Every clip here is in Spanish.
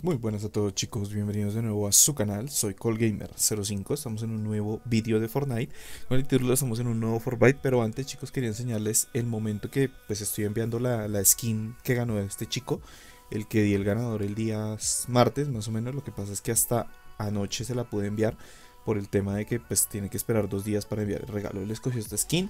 Muy buenas a todos chicos, bienvenidos de nuevo a su canal, soy ColgamerYT05, estamos en un nuevo vídeo de Fortnite. Con el título estamos en un nuevo Fortbyte, pero antes chicos quería enseñarles el momento que pues estoy enviando la skin que ganó este chico, el que di el ganador el día martes más o menos. Lo que pasa es que hasta anoche se la pude enviar por el tema de que pues tiene que esperar 2 días para enviar el regalo. Él escogió esta skin,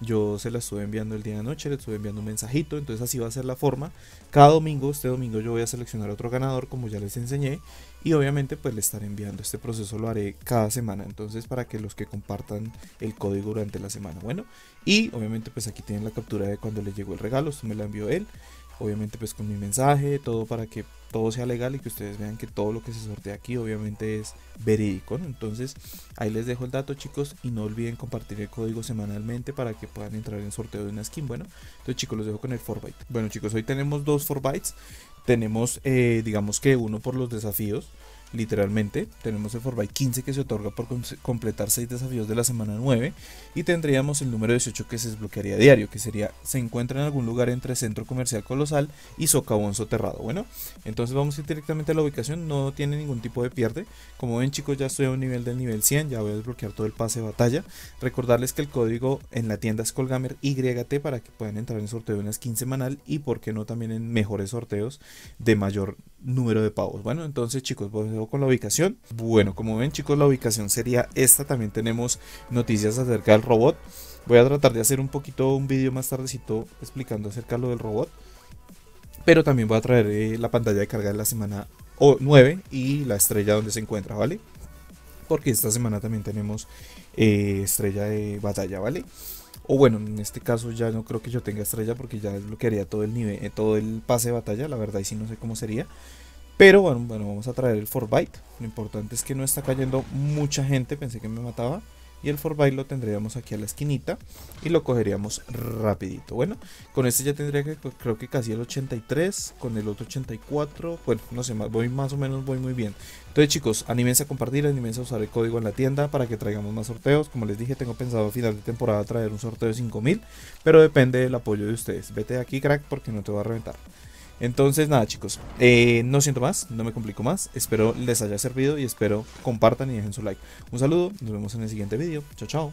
yo se la estuve enviando el día de anoche, le estuve enviando un mensajito, entonces así va a ser la forma. Cada domingo, este domingo yo voy a seleccionar otro ganador como ya les enseñé, y obviamente pues le estaré enviando. Este proceso lo haré cada semana, entonces para que los que compartan el código durante la semana, bueno, y obviamente pues aquí tienen la captura de cuando le llegó el regalo, esto me la envió él, obviamente pues con mi mensaje, todo para que todo sea legal y que ustedes vean que todo lo que se sortea aquí obviamente es verídico, ¿no? Entonces ahí les dejo el dato chicos, y no olviden compartir el código semanalmente para que puedan entrar en sorteo de una skin. Bueno, entonces chicos los dejo con el Fortbyte. Bueno chicos, hoy tenemos 2 Fortbytes. Tenemos digamos que uno por los desafíos, literalmente. Tenemos el Fortbyte 15 que se otorga por completar 6 desafíos de la semana 9. Y tendríamos el número 18 que se desbloquearía a diario, que sería: se encuentra en algún lugar entre Centro Comercial Colosal y Socavón Soterrado. Bueno, entonces vamos a ir directamente a la ubicación, no tiene ningún tipo de pierde. Como ven chicos, ya estoy a un nivel del nivel 100, ya voy a desbloquear todo el pase de batalla. Recordarles que el código en la tienda es ColgamerYT para que puedan entrar en sorteo de una skin semanal, y por qué no también en mejores sorteos de mayor número de pavos. Bueno, entonces chicos, vamos con la ubicación. Bueno, como ven chicos, la ubicación sería esta. También tenemos noticias acerca del robot. Voy a tratar de hacer un vídeo más tardecito explicando acerca de lo del robot, pero también voy a traer la pantalla de carga de la semana 9 y la estrella donde se encuentra, ¿vale? Porque esta semana también tenemos estrella de batalla, ¿vale? O bueno, en este caso ya no creo que yo tenga estrella porque ya desbloquearía todo el nivel, todo el pase de batalla, la verdad, y si sí no sé cómo sería. Pero bueno, vamos a traer el Fortbyte. Lo importante es que no está cayendo mucha gente, pensé que me mataba. Y el Fortbyte lo tendríamos aquí a la esquinita y lo cogeríamos rapidito. Bueno, con este ya tendría que, creo que casi el 83, con el otro 84, bueno, no sé, voy más o menos, voy muy bien. Entonces chicos, anímense a compartir, anímense a usar el código en la tienda para que traigamos más sorteos. Como les dije, tengo pensado a final de temporada traer un sorteo de 5000, pero depende del apoyo de ustedes. Vete de aquí, crack, porque no te va a reventar. Entonces nada chicos, no siento más, no me complico más, espero les haya servido y espero compartan y dejen su like. Un saludo, nos vemos en el siguiente vídeo, chao chao.